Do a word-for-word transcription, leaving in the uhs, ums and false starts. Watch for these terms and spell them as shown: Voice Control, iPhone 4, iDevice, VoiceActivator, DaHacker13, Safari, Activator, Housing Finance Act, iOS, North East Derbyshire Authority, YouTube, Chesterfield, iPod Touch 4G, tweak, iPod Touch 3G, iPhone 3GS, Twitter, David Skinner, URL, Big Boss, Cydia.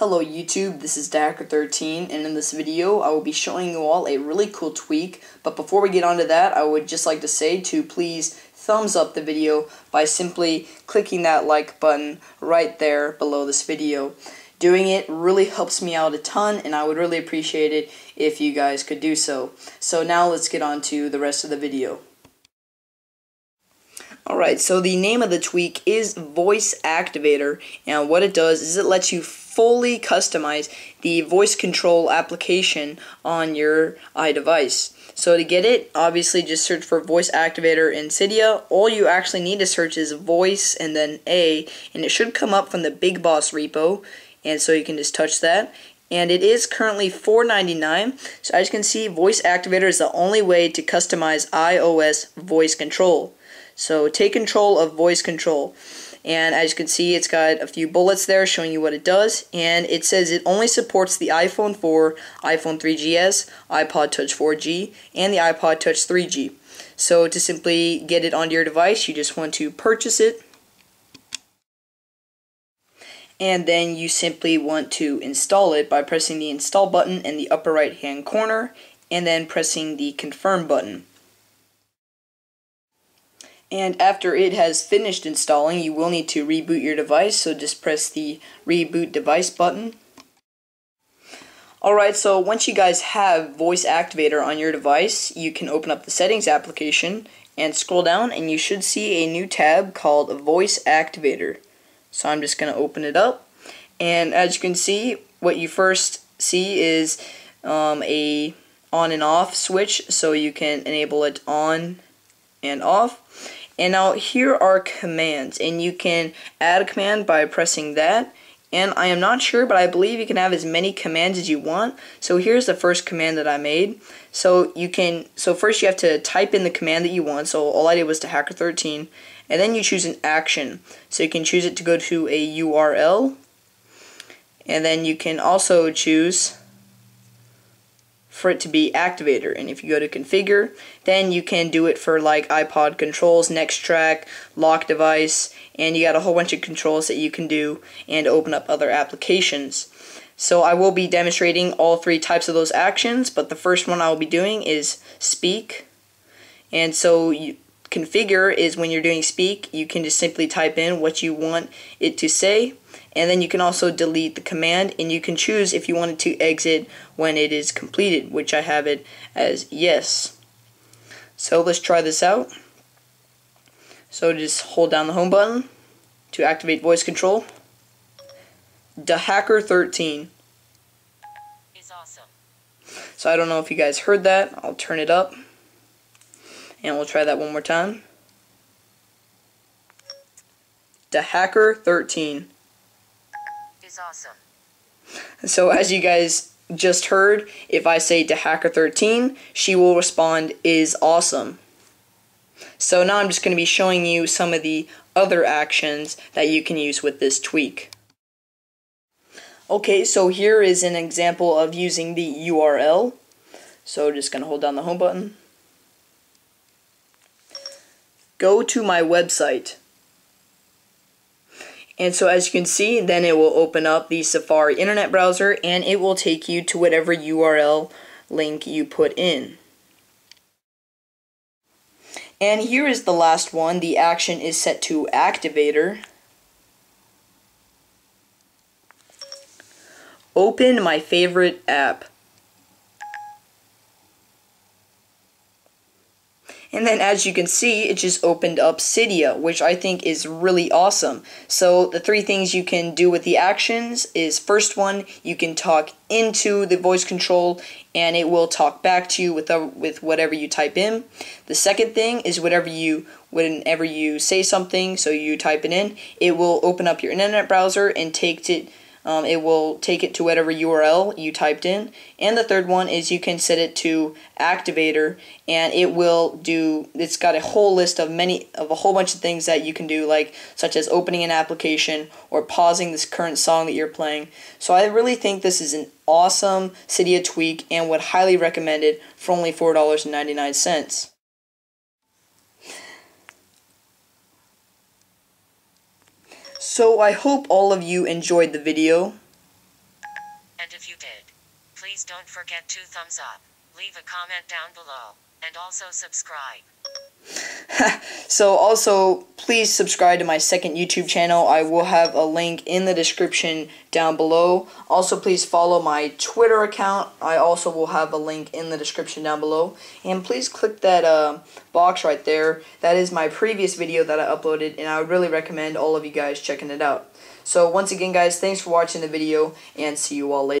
Hello YouTube, this is DaHacker thirteen, and in this video I will be showing you all a really cool tweak. But before we get on to that, I would just like to say to please thumbs up the video by simply clicking that like button right there below this video. Doing it really helps me out a ton, and I would really appreciate it if you guys could do so. So now let's get on to the rest of the video. Alright, so the name of the tweak is VoiceActivator, and what it does is it lets you fully customize the voice control application on your iDevice. So to get it, obviously just search for VoiceActivator in Cydia. All you actually need to search is voice and then A, and it should come up from the Big Boss repo, and so you can just touch that. And it is currently four ninety-nine. So as you can see, VoiceActivator is the only way to customize iOS voice control. So take control of voice control, and as you can see, it's got a few bullets there showing you what it does, and it says it only supports the iPhone four, iPhone three G S, iPod Touch four G, and the iPod Touch three G. So to simply get it onto your device, you just want to purchase it, and then you simply want to install it by pressing the install button in the upper right hand corner and then pressing the confirm button. And after it has finished installing, you will need to reboot your device, so just press the reboot device button. Alright, so once you guys have VoiceActivator on your device, you can open up the settings application and scroll down, and you should see a new tab called VoiceActivator. So I'm just going to open it up, and as you can see, what you first see is um, a on and off switch, so you can enable it on and off. And now here are commands, and you can add a command by pressing that, and I am not sure, but I believe you can have as many commands as you want. So here's the first command that I made. So you can, so first you have to type in the command that you want, so all I did was DaHacker thirteen, and then you choose an action, so you can choose it to go to a U R L, and then you can also choose for it to be Activator. And if you go to configure, then you can do it for like iPod controls, next track, lock device, and you got a whole bunch of controls that you can do and open up other applications. So I will be demonstrating all three types of those actions, but the first one I will be doing is speak. And so you configure is when you're doing speak, you can just simply type in what you want it to say, and then you can also delete the command, and you can choose if you wanted to exit when it is completed, which I have it as yes. So let's try this out. So just hold down the home button to activate voice control. DaHacker thirteen is awesome. So I don't know if you guys heard that. I'll turn it up, and we'll try that one more time. DaHacker thirteen is awesome. So as you guys just heard, if I say DaHacker thirteen, she will respond is awesome. So now I'm just going to be showing you some of the other actions that you can use with this tweak. Okay, so here is an example of using the U R L. So just going to hold down the home button. Go to my website. And so as you can see, then it will open up the Safari internet browser, and it will take you to whatever U R L link you put in. And here is the last one. The action is set to Activator. Open my favorite app. And then as you can see, it just opened up Cydia, which I think is really awesome. So the three things you can do with the actions is, first one, you can talk into the voice control and it will talk back to you with, a, with whatever you type in. The second thing is whatever you, whenever you say something, so you type it in, it will open up your internet browser and take it Um, it will take it to whatever U R L you typed in. And the third one is you can set it to Activator, and it will do, it's got a whole list of many of a whole bunch of things that you can do, like such as opening an application or pausing this current song that you're playing. So I really think this is an awesome Cydia tweak and would highly recommend it for only four ninety-nine. So I hope all of you enjoyed the video. And if you did, please don't forget to thumbs up, leave a comment down below, and also subscribe. So also, please subscribe to my second YouTube channel. I will have a link in the description down below. Also, please follow my Twitter account. I also will have a link in the description down below. And please click that uh, box right there. That is my previous video that I uploaded, and I would really recommend all of you guys checking it out. So once again, guys, thanks for watching the video, and see you all later.